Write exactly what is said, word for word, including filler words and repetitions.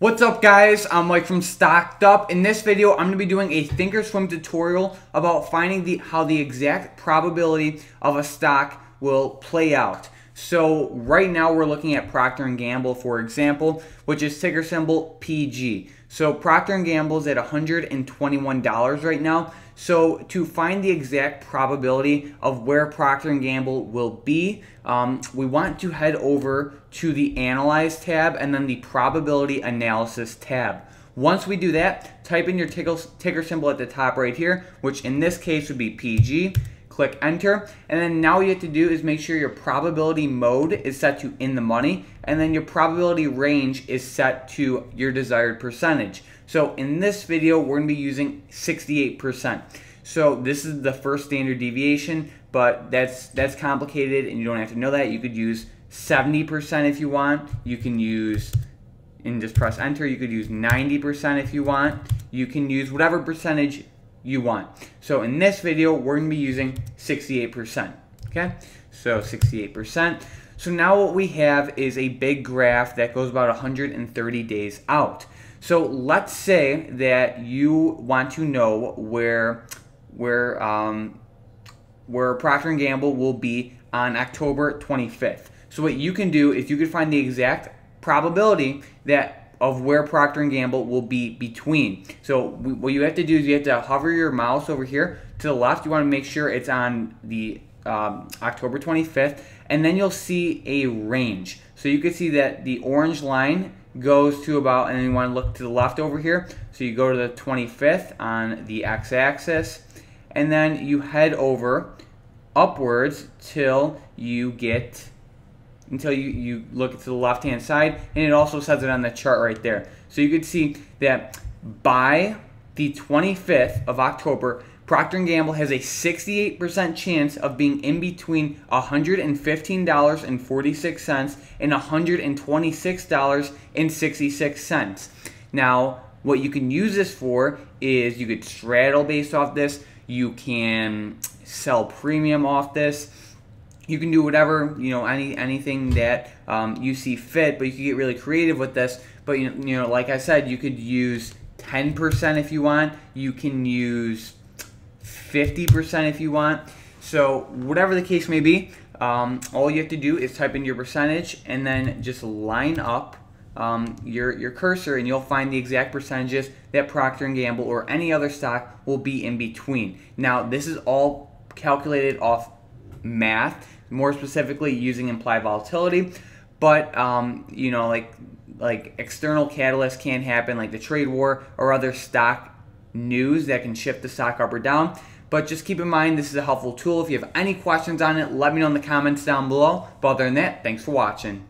What's up, guys? I'm Mike from Stocked Up. In this video, I'm going to be doing a thinkorswim tutorial about finding the how the exact probability of a stock will play out. So right now we're looking at Procter and Gamble, for example, which is ticker symbol P G. So Procter and Gamble is at one hundred twenty-one dollars right now. So to find the exact probability of where Procter and Gamble will be, um, we want to head over to the Analyze tab and then the Probability Analysis tab. Once we do that, type in your tickle, ticker symbol at the top right here, which in this case would be P G. Click enter, and then now what you have to do is make sure your probability mode is set to in the money, and then your probability range is set to your desired percentage. So in this video, we're going to be using sixty-eight percent. So this is the first standard deviation, but that's that's complicated, and you don't have to know that. You could use seventy percent if you want. You can use, and just press enter, you could use ninety percent if you want. You can use whatever percentage you want. So in this video, we're going to be using sixty-eight percent. Okay, so sixty-eight percent. So now what we have is a big graph that goes about one hundred thirty days out. So let's say that you want to know where where um, where Procter and Gamble will be on October twenty-fifth. So what you can do is you could find the exact probability that of where Procter and Gamble will be between. So what you have to do is you have to hover your mouse over here to the left. You want to make sure it's on the um, October twenty-fifth, and then you'll see a range. So you can see that the orange line goes to about, and then you want to look to the left over here. So you go to the twenty-fifth on the x-axis, and then you head over upwards till you get until you, you look to the left-hand side, and it also says it on the chart right there. So you could see that by the twenty-fifth of October, Procter and Gamble has a sixty-eight percent chance of being in between one hundred fifteen dollars and forty-six cents and one hundred twenty-six dollars and sixty-six cents. Now, what you can use this for is you could straddle based off this, you can sell premium off this, you can do whatever, you know, any anything that um, you see fit, but you can get really creative with this. But, you know, you know like I said, you could use ten percent if you want. You can use fifty percent if you want. So whatever the case may be, um, all you have to do is type in your percentage and then just line up um, your, your cursor, and you'll find the exact percentages that Procter and Gamble or any other stock will be in between. Now, this is all calculated off math, more specifically using implied volatility, but um, you know, like like external catalysts can happen, like the trade war or other stock news that can shift the stock up or down. But just keep in mind, this is a helpful tool. If you have any questions on it, let me know in the comments down below. But other than that, thanks for watching.